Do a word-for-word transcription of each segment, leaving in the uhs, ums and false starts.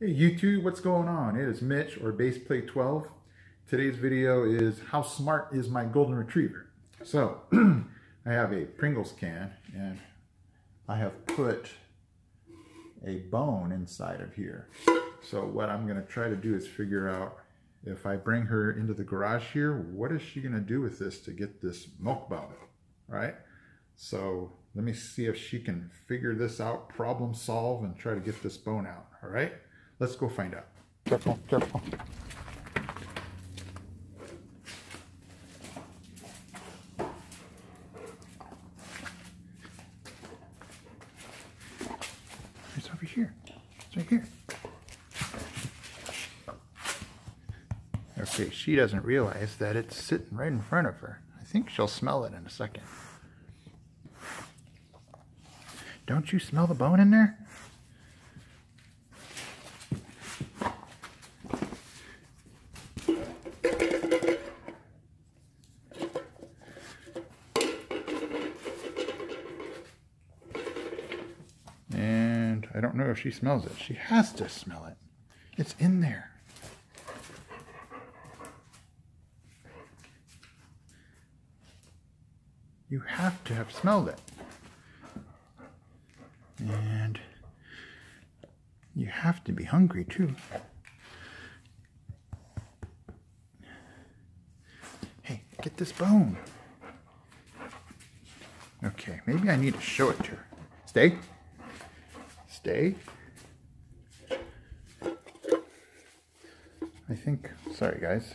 Hey YouTube, what's going on? It is Mitch or Bassplay twelve. Today's video is how smart is my Golden Retriever? So I have a Pringles can and I have put a bone inside of here. So what I'm going to try to do is figure out if I bring her into the garage here, what is she going to do with this to get this milk bone, right? So let me see if she can figure this out, problem solve, and try to get this bone out, all right? Let's go find out. Careful, careful. It's over here. It's right here. Okay, she doesn't realize that it's sitting right in front of her. I think she'll smell it in a second. Don't you smell the bone in there? I don't know if she smells it. She has to smell it. It's in there. You have to have smelled it. And you have to be hungry too. Hey, get this bone. Okay, maybe I need to show it to her. Stay. Stay. I think, sorry guys,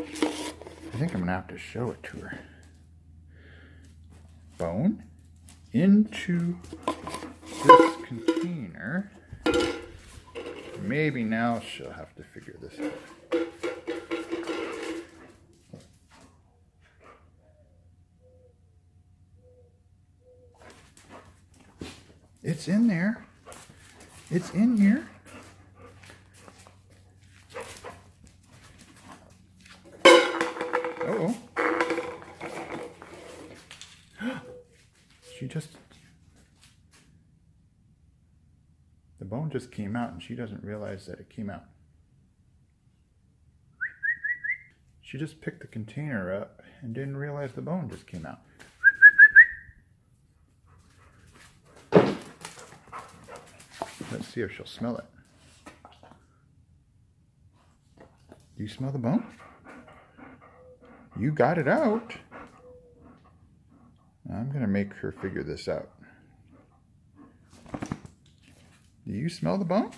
I think I'm gonna have to show it to her. Bone into this container. Maybe now she'll have to figure this out. It's in there. It's in here. Uh-oh. She just... The bone just came out and she doesn't realize that it came out. She just picked the container up and didn't realize the bone just came out. Let's see if she'll smell it. Do you smell the bone? You got it out. I'm going to make her figure this out. Do you smell the bone?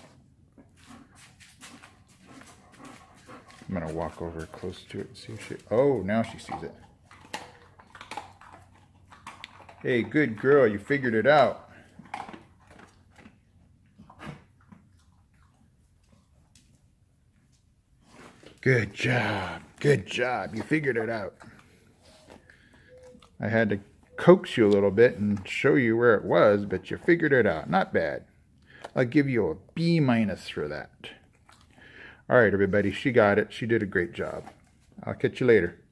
I'm going to walk over close to it and see if she... Oh, now she sees it. Hey, good girl, you figured it out. Good job. Good job. You figured it out. I had to coax you a little bit and show you where it was, but you figured it out. Not bad. I'll give you a B minus for that. All right, everybody. She got it. She did a great job. I'll catch you later.